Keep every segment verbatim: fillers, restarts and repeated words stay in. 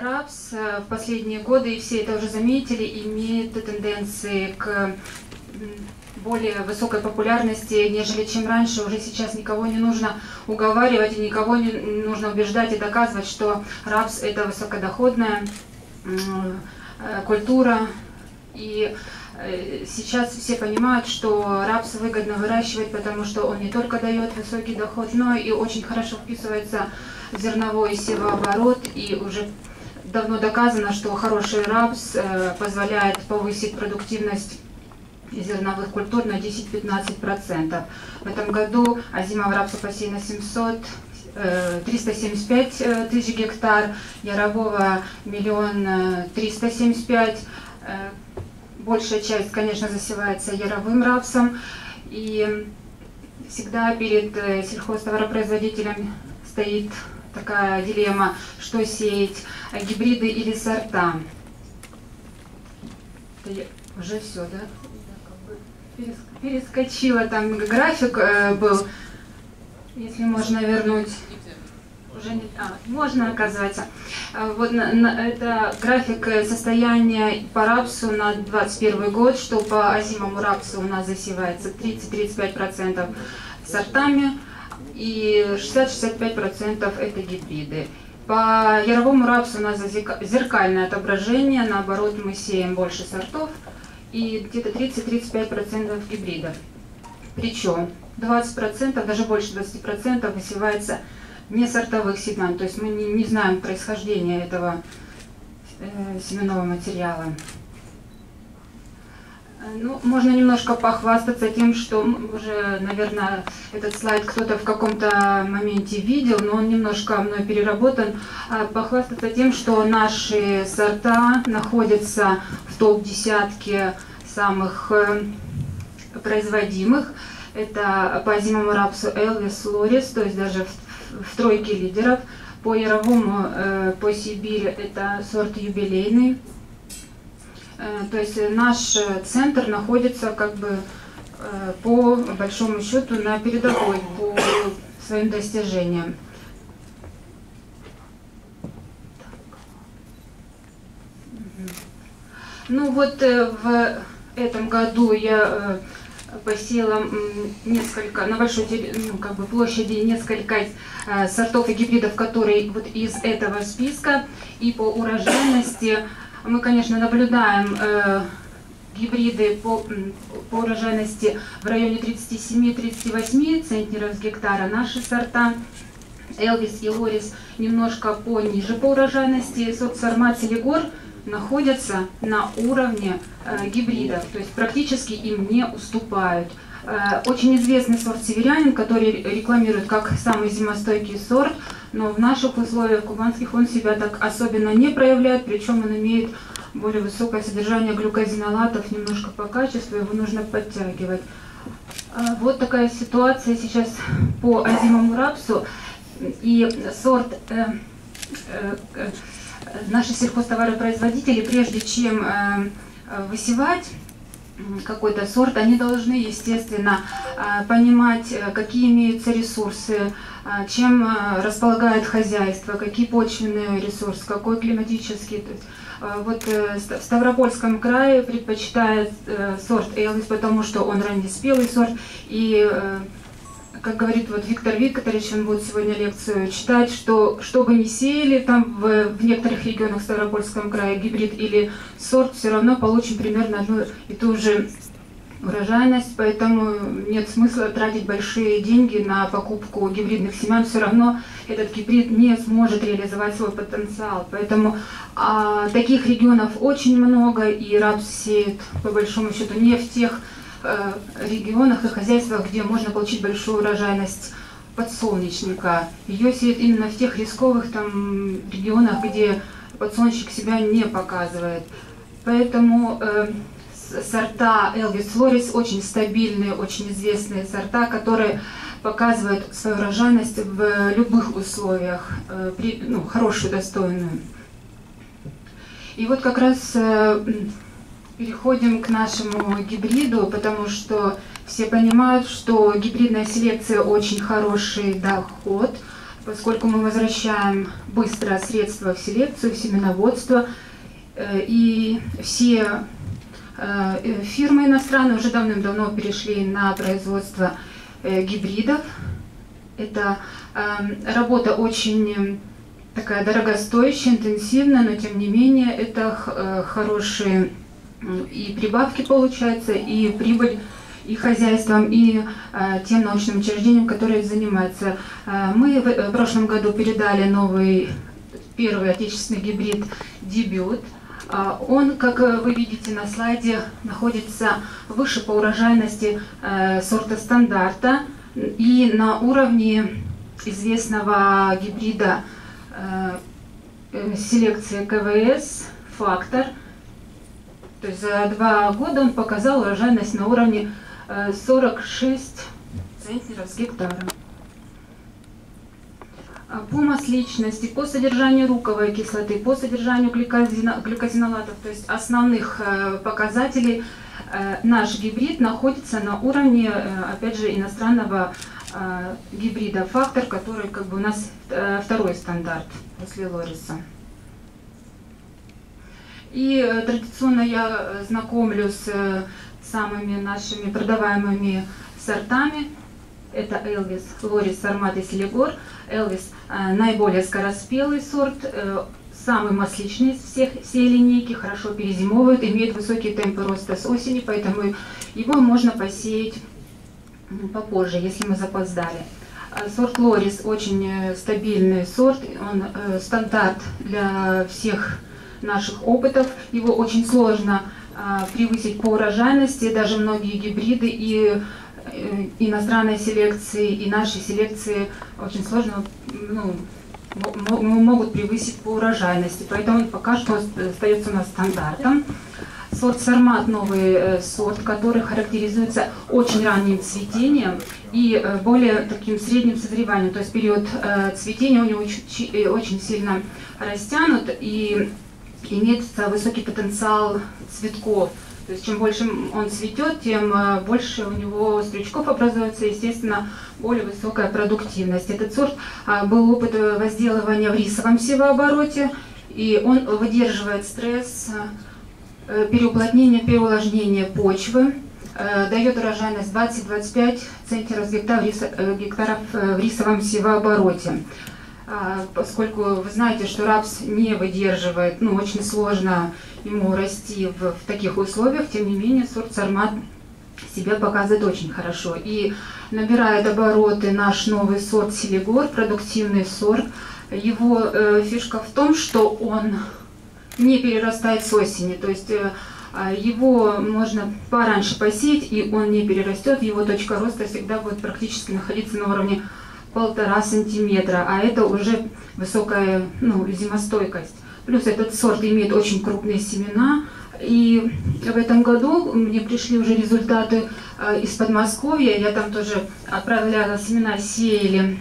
Рапс в последние годы, и все это уже заметили, имеет тенденции к более высокой популярности, нежели чем раньше. Уже сейчас никого не нужно уговаривать, и никого не нужно убеждать и доказывать, что рапс – это высокодоходная культура. И сейчас все понимают, что рапс выгодно выращивать, потому что он не только дает высокий доход, но и очень хорошо вписывается в зерновой севооборот. И уже давно доказано, что хороший рапс позволяет повысить продуктивность зерновых культур на десять-пятнадцать процентов. В этом году озимого рапса посеяно триста семьдесят пять тысяч гектар, ярового миллион триста семьдесят пять. Большая часть, конечно, засевается яровым рапсом. И всегда перед сельхозтоваропроизводителем стоит такая дилемма, что сеять, гибриды или сорта. Это уже все, да? Перескочила, там график э, был, если можно вернуть. Уже не, а, можно, оказывается. Вот на, на, это график состояния по рапсу на двадцать первый год, что по озимому рапсу у нас засевается тридцать-тридцать пять процентов сортами и шестьдесят-шестьдесят пять процентов это гибриды. По яровому рапсу у нас зеркальное отображение, наоборот, мы сеем больше сортов и где-то тридцать-тридцать пять процентов гибридов. Причем двадцать процентов, даже больше двадцати процентов высевается не сортовых семян, то есть мы не, не знаем происхождения этого э, семенного материала. Ну, можно немножко похвастаться тем, что уже, наверное, этот слайд кто-то в каком-то моменте видел, но он немножко мной переработан. Похвастаться тем, что наши сорта находятся в топ-десятке самых производимых. Это по озимому рапсу Элвис, Лорис, то есть даже в, в тройке лидеров. По яровому, э, по Сибири, это сорт юбилейный. То есть наш центр находится как бы по большому счету на передовой по своим достижениям. Ну вот в этом году я посеяла несколько, на большой ну, как бы площади несколько сортов и гибридов, которые вот из этого списка, и по урожайности. Мы, конечно, наблюдаем э, гибриды по, по урожайности в районе тридцати семи-тридцати восьми центнеров с гектара. Наши сорта Элвис и Лорис немножко пониже по урожайности. Сармат, Селигор находятся на уровне э, гибридов, то есть практически им не уступают. Э, очень известный сорт «Северянин», который рекламирует как самый зимостойкий сорт, но в наших условиях кубанских он себя так особенно не проявляет, причем он имеет более высокое содержание глюкозинолатов, немножко по качеству, его нужно подтягивать. Вот такая ситуация сейчас по озимому рапсу. И сорт э, э, э, наши сельхозтоваропроизводители, прежде чем э, высевать какой-то сорт, они должны, естественно, понимать, какие имеются ресурсы, чем располагает хозяйство, какие почвенные ресурсы, какой климатический. Вот в Ставропольском крае предпочитает сорт Элвис, потому что он раннеспелый сорт. И, как говорит вот Виктор Викторович, он будет сегодня лекцию читать, что, что бы ни сеяли там в, в некоторых регионах в Ставропольском крае, гибрид или сорт, все равно получим примерно одну и ту же урожайность, поэтому нет смысла тратить большие деньги на покупку гибридных семян, все равно этот гибрид не сможет реализовать свой потенциал. Поэтому а, таких регионов очень много, и рапс сеют по большому счету не в тех регионах и хозяйствах, где можно получить большую урожайность подсолнечника. Ее сеют именно в тех рисковых там регионах, где подсолнечник себя не показывает. Поэтому э, сорта Элвис, Лорис очень стабильные, очень известные сорта, которые показывают свою урожайность в любых условиях, э, при, ну, хорошую, достойную. И вот как раз э, переходим к нашему гибриду, потому что все понимают, что гибридная селекция очень хороший доход, поскольку мы возвращаем быстро средства в селекцию, в семеноводство, и все фирмы иностранные уже давным-давно перешли на производство гибридов. Это работа очень такая дорогостоящая, интенсивная, но тем не менее это хорошие и прибавки получаются, и прибыль и хозяйством, и э, тем научным учреждением, которое занимается. Э, мы в, в прошлом году передали новый, первый отечественный гибрид «Дебют». Э, он, как вы видите на слайде, находится выше по урожайности э, сорта стандарта и на уровне известного гибрида э, э, селекции КВС «Фактор». То есть за два года он показал урожайность на уровне сорок шесть центнеров с гектара. По масличности, по содержанию руковой кислоты, по содержанию гликозина, гликозинолатов, то есть основных показателей, наш гибрид находится на уровне, опять же, иностранного гибрида «Фактор», который как бы у нас второй стандарт после Лориса. И традиционно я знакомлю с самыми нашими продаваемыми сортами. Это Элвис, Лорис, Сармат и Селигор. Элвис наиболее скороспелый сорт, самый масличный из всех, всей линейки, хорошо перезимовывает, имеет высокие темпы роста с осени, поэтому его можно посеять попозже, если мы запоздали. Сорт Лорис очень стабильный сорт, он стандарт для всех наших опытов. Его очень сложно а, превысить по урожайности. Даже многие гибриды и, и иностранной селекции, и нашей селекции очень сложно ну, могут превысить по урожайности. Поэтому он пока что остается у нас стандартом. Сорт Сармат — новый сорт, который характеризуется очень ранним цветением и более таким средним созреванием. То есть период э, цветения у него очень, очень сильно растянут и имеется высокий потенциал цветков. То есть чем больше он цветет, тем больше у него стрючков образуется, естественно, более высокая продуктивность. Этот сорт был опыт возделывания в рисовом севообороте, и он выдерживает стресс, переуплотнение, переувлажнение почвы, дает урожайность двадцать-двадцать пять центнеров с гектара в рисовом севообороте. Поскольку вы знаете, что рапс не выдерживает, ну, очень сложно ему расти в, в таких условиях, тем не менее сорт Сармат себя показывает очень хорошо. И набирает обороты наш новый сорт Селигор, продуктивный сорт. Его э, фишка в том, что он не перерастает с осени, то есть э, его можно пораньше посеять, и он не перерастет, его точка роста всегда будет практически находиться на уровне полтора сантиметра, а это уже высокая ну, зимостойкость. Плюс этот сорт имеет очень крупные семена. И в этом году мне пришли уже результаты из Подмосковья. Я там тоже отправляла семена, сеяли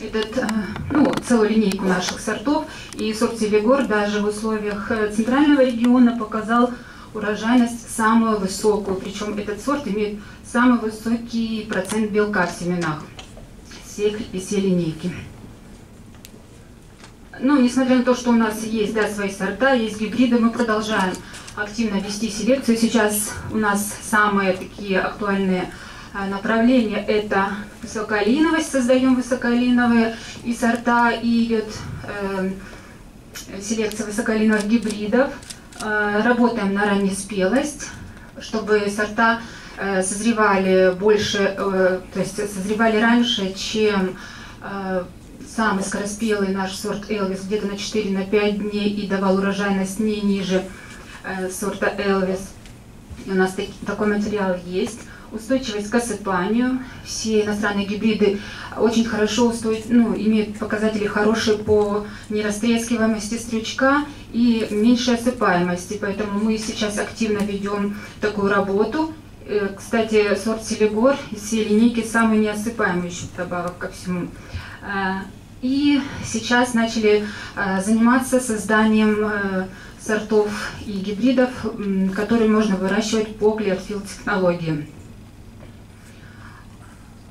этот, ну, целую линейку наших сортов. И сорт Селигор даже в условиях центрального региона показал урожайность самую высокую. Причем этот сорт имеет самый высокий процент белка в семенах и все линейки. Ну, несмотря на то, что у нас есть да, свои сорта, есть гибриды, мы продолжаем активно вести селекцию. Сейчас у нас самые такие актуальные а, направления — это высокоалиновость, создаем высокоалиновые и сорта, и идет э, селекция высокоалиновых гибридов. Э, работаем на раннеспелость, чтобы сорта созревали больше, то есть созревали раньше, чем самый скороспелый наш сорт Элвис, где-то на четыре-пять дней, и давал урожайность не ниже сорта Элвис. И у нас такой материал есть. Устойчивость к осыпанию. Все иностранные гибриды очень хорошо устойчивы, ну, имеют показатели хорошие по нерастрескиваемости стрючка и меньшей осыпаемости. Поэтому мы сейчас активно ведем такую работу. Кстати, сорт Селигор из всей линейки самый неосыпаемый еще добавок ко всему. И сейчас начали заниматься созданием сортов и гибридов, которые можно выращивать по Clearfield технологии.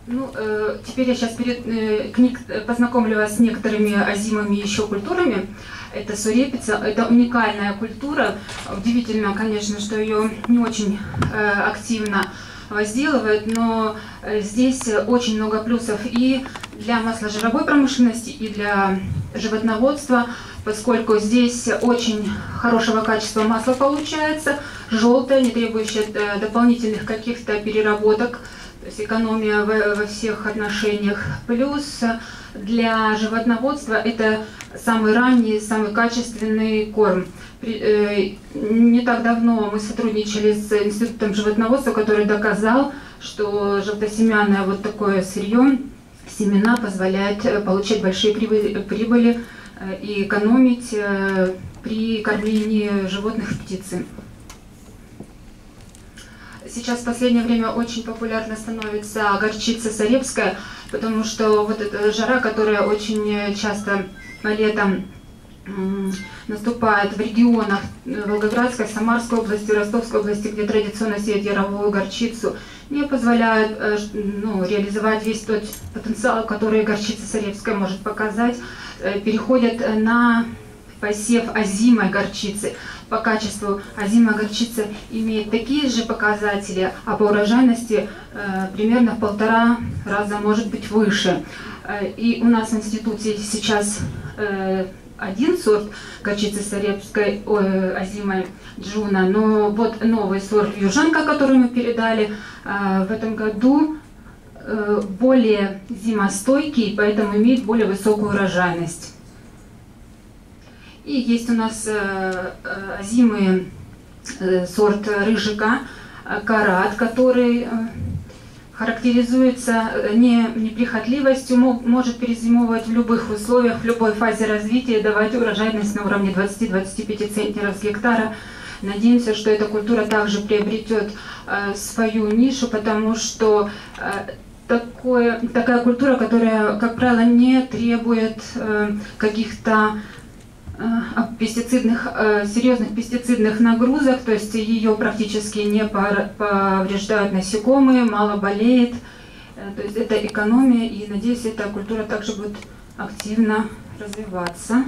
Ну, э, теперь я сейчас перед, э, книг, познакомлю вас с некоторыми озимыми еще культурами. Это сурепица, это уникальная культура. Удивительно, конечно, что ее не очень э, активно возделывают, но э, здесь очень много плюсов и для масложировой промышленности, и для животноводства, поскольку здесь очень хорошего качества масло получается, желтое, не требующее э, дополнительных каких-то переработок. То есть экономия во всех отношениях. Плюс для животноводства это самый ранний, самый качественный корм. Не так давно мы сотрудничали с институтом животноводства, который доказал, что желтосемяное вот такое сырье, семена позволяет получать большие прибыли и экономить при кормлении животных и птицы. Сейчас в последнее время очень популярно становится горчица сарепская, потому что вот эта жара, которая очень часто летом наступает в регионах Волгоградской, Самарской области, Ростовской области, где традиционно сеют яровую горчицу, не позволяет ну, реализовать весь тот потенциал, который горчица сарепская может показать, переходят на посев озимой горчицы. По качеству озимая горчица имеет такие же показатели, а по урожайности э, примерно в полтора раза, может быть, выше. Э, и у нас в институте сейчас э, один сорт горчицы сарепской, э, озимой Джуна, но вот новый сорт Южанка, который мы передали э, в этом году, э, более зимостойкий, поэтому имеет более высокую урожайность. И есть у нас озимый сорт рыжика «Карат», который характеризуется неприхотливостью, может перезимовывать в любых условиях, в любой фазе развития и давать урожайность на уровне двадцати-двадцати пяти центнеров с гектара. Надеемся, что эта культура также приобретет свою нишу, потому что такое, такая культура, которая, как правило, не требует каких-то пестицидных, серьезных пестицидных нагрузок, то есть ее практически не повреждают насекомые, мало болеет. То есть это экономия, и, надеюсь, эта культура также будет активно развиваться.